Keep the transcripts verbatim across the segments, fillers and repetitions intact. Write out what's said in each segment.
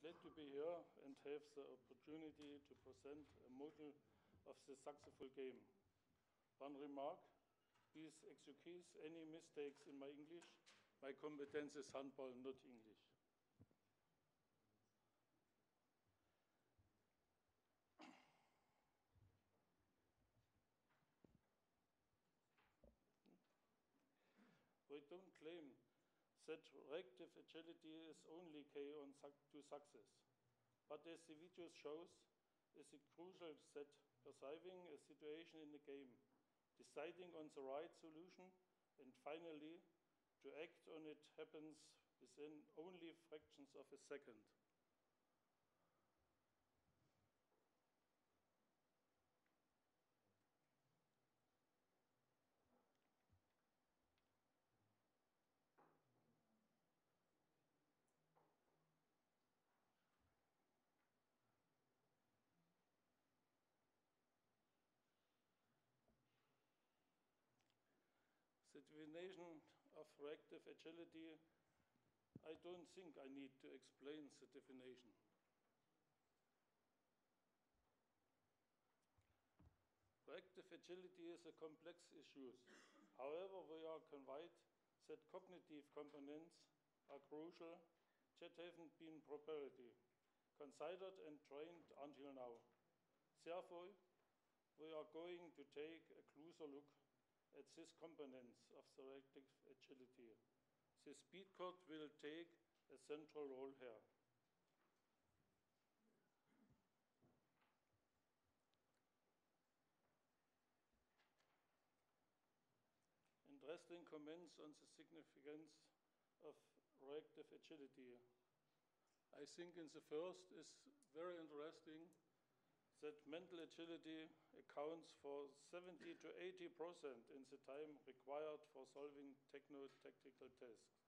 glad to be here and have the opportunity to present a model of the successful game. One remark, please excuse any mistakes in my English. My competence is handball, not English. We don't claim that reactive agility is only key on su to success. But as the video shows, is it crucial that perceiving a situation in the game, deciding on the right solution, and finally, to act on it happens within only fractions of a second. The definition of reactive agility, I don't think I need to explain the definition. Reactive agility is a complex issue. However, we are convinced that cognitive components are crucial that haven't been properly considered and trained until now. Therefore, we are going to take a closer look at these components of selective agility. The Speed Court will take a central role here. Interesting comments on the significance of reactive agility. I think in the first is very interesting that mental agility accounts for seventy to eighty percent in the time required for solving techno-tactical tasks.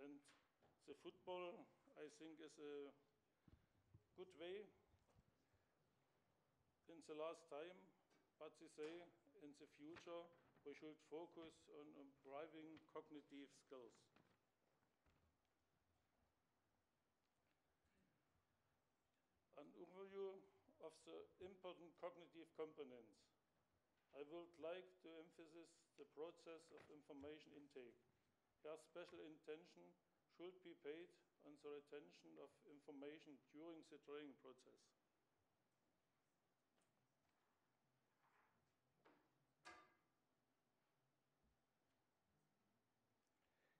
And the football, I think, is a good way in the last time, but they say in the future we should focus on improving cognitive skills. An overview of the important cognitive components. I would like to emphasize the process of information intake. Here special attention should be paid on the retention of information during the training process.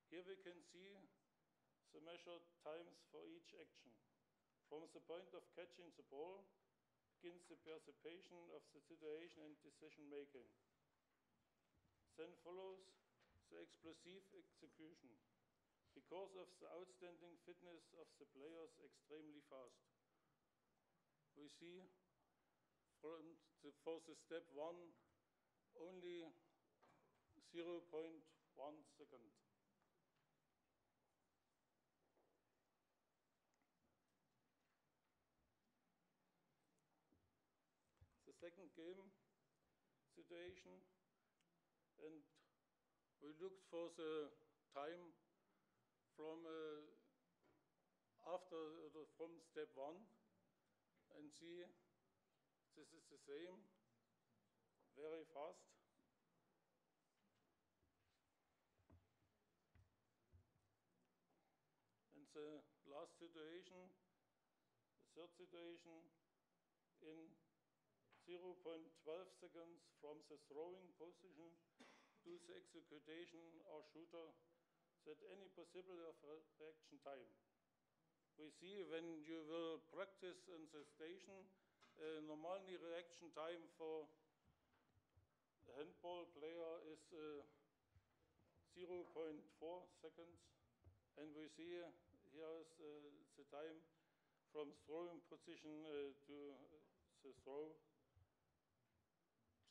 Here we can see the measured times for each action. From the point of catching the ball begins the perception of the situation and decision-making. Then follows the explosive execution because of the outstanding fitness of the players extremely fast. We see from the, for the step one only zero point one second. The second game situation, and we looked for the time from uh, after uh, from step one, and see this is the same, very fast. And the last situation, the third situation, in zero point one two seconds from the throwing position to the execution or shooter, that any possible of reaction time. We see when you will practice in the station, uh, normally reaction time for a handball player is uh, zero point four seconds, and we see uh, here is uh, the time from throwing position uh, to the throw.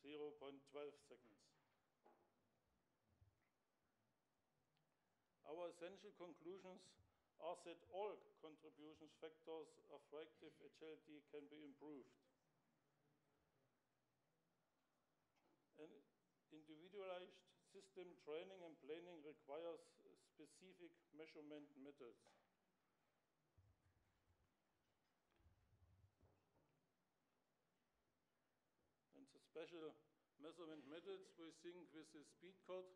zero point one two seconds. Our essential conclusions are that all contribution factors of reactive agility can be improved. An individualized system training and planning requires specific measurement methods. special measurement methods. We think with the speed court,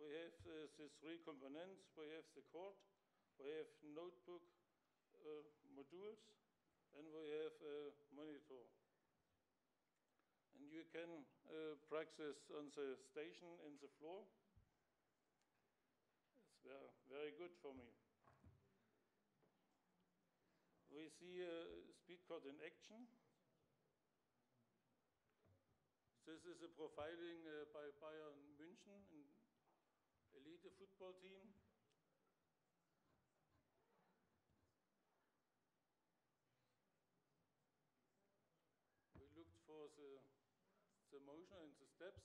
we have uh, the three components. We have the court, we have notebook uh, modules, and we have a monitor. And you can uh, practice on the station in the floor. It's very, very good for me. We see a speed court in action. This is a profiling uh, by Bayern München, an elite football team. We looked for the, the motion and the steps.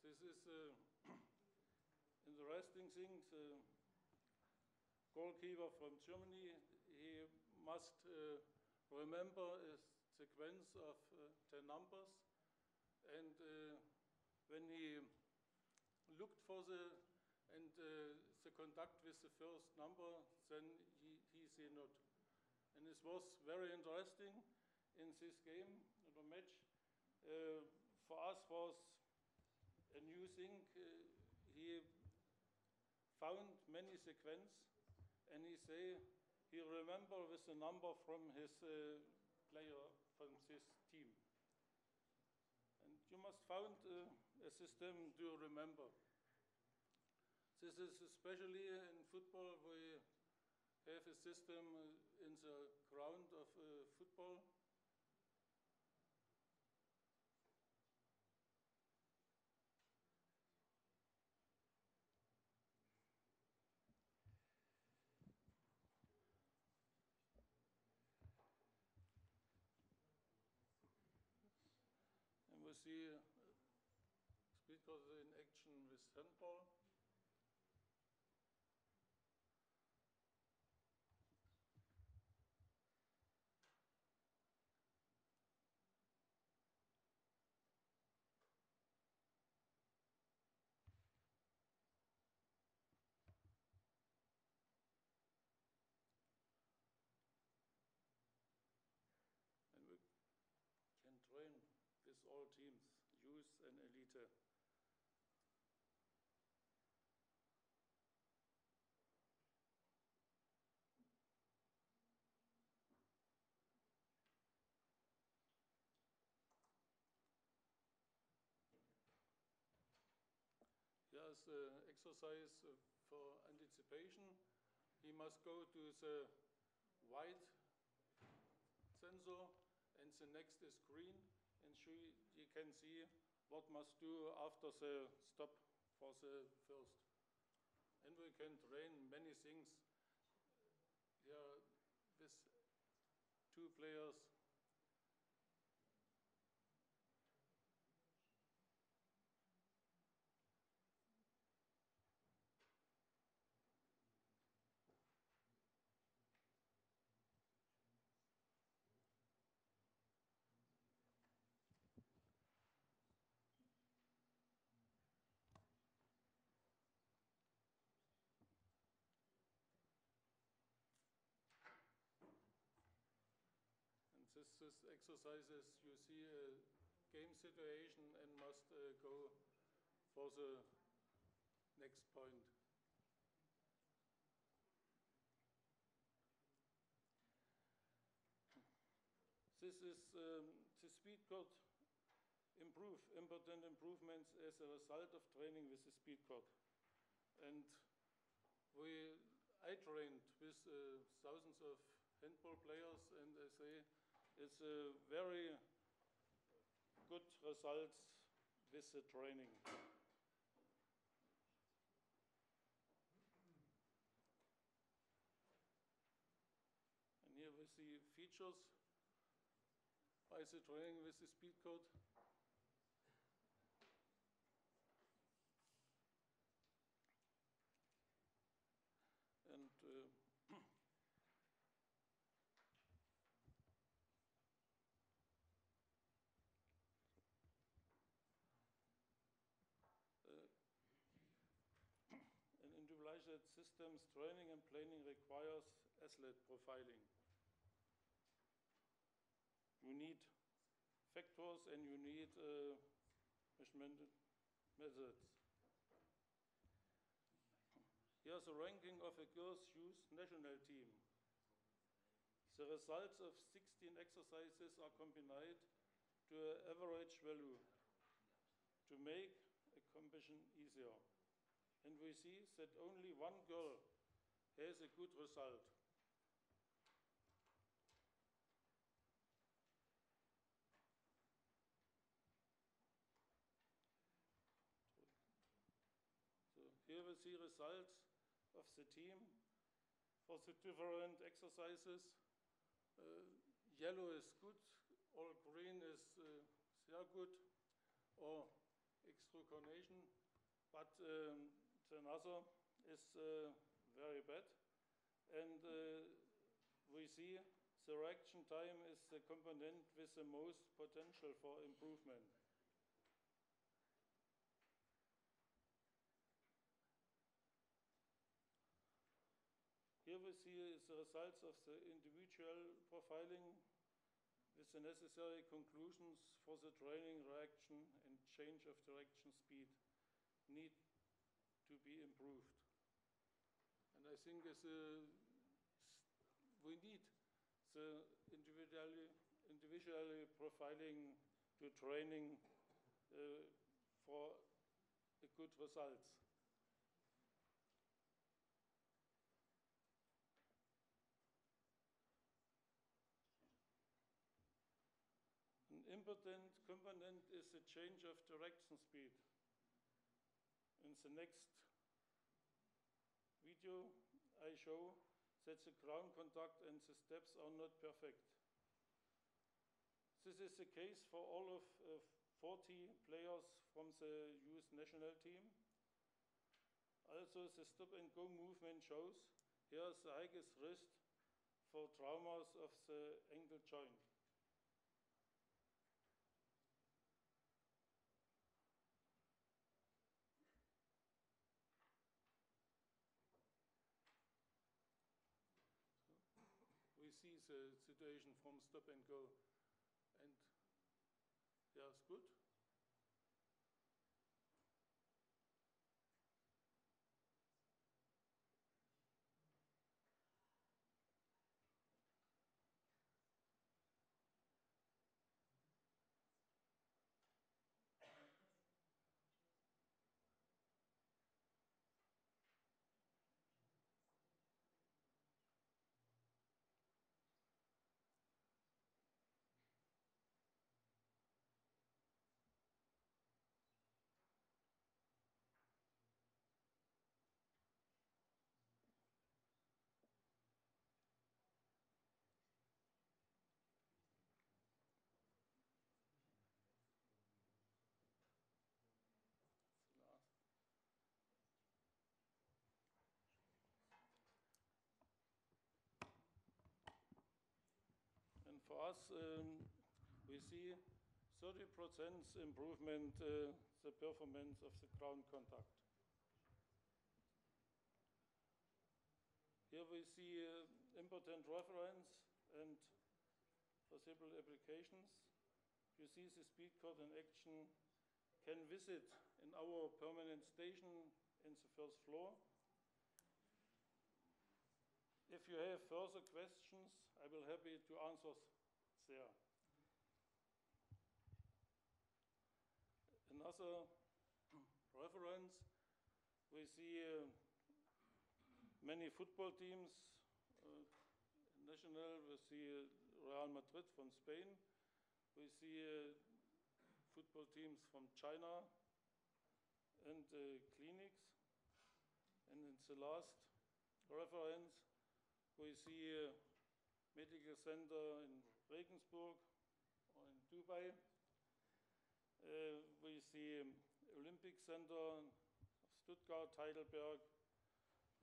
This is an uh, interesting thing. The goalkeeper from Germany, he must uh, remember a sequence of uh, ten numbers. And uh, when he looked for the, and uh, the contact with the first number, then he, he see not. And this was very interesting in this game, in the match. Uh, for us was a new thing. Uh, he found many sequences, and he say he remember with the number from his uh, player, from his team. And you must found uh, a system to remember. This is especially in football. We have a system in the ground of uh, football. We see speed court in action with handball. And we can train with all teams, youth and elite. Here's an exercise for anticipation. He must go to the white sensor, and the next is green. And she, you can see what must do after the stop for the first. And we can train many things here with two players. This is exercises. You see a game situation and must uh, go for the next point. This is um, the speed court improve, important improvements as a result of training with the speed court. And we, I trained with uh, thousands of handball players, and I say, it's a very good results with the training. And here we see features by the training with the speed court. And uh, budget systems, training and planning requires athlete profiling. You need factors and you need uh, measurement methods. Here's a ranking of a girls' youth national team. The results of sixteen exercises are combined to an average value to make a competition easier. And we see that only one girl has a good result. So here we see results of the team for the different exercises. Uh, yellow is good, all green is uh, sehr good, or extra coordination, but um, another is uh, very bad. And uh, we see the reaction time is the component with the most potential for improvement. Here we see the results of the individual profiling with the necessary conclusions for the training reaction and change of direction speed need to be improved. And I think as a, we need the individually, individually profiling to training uh, for good results. An important component is the change of direction speed. In the next video, I show that the ground contact and the steps are not perfect. This is the case for all of uh, forty players from the youth national team. Also, the stop and go movement shows here is the highest risk for traumas of the ankle joint. We see the situation from stop and go, and yeah, it's good. And for us, um, we see thirty percent improvement uh, the performance of the ground contact. Here we see uh, important reference and possible applications. You see the speed court in action. Can visit in our permanent station in the first floor. If you have further questions, I will be happy to answer there. Another reference, we see uh, many football teams, uh, national, we see uh, Real Madrid from Spain, we see uh, football teams from China and uh, clinics. And in the last reference, we see a medical center in Regensburg or in Dubai. Uh, we see um, Olympic Center of Stuttgart, Heidelberg.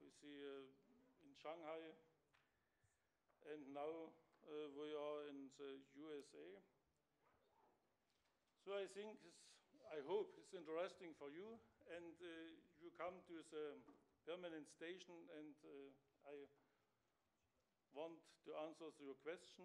We see uh, in Shanghai. And now uh, we are in the U S A. So I think, it's, I hope it's interesting for you, and uh, you come to the Permanent Station, and uh, I want to answer your question.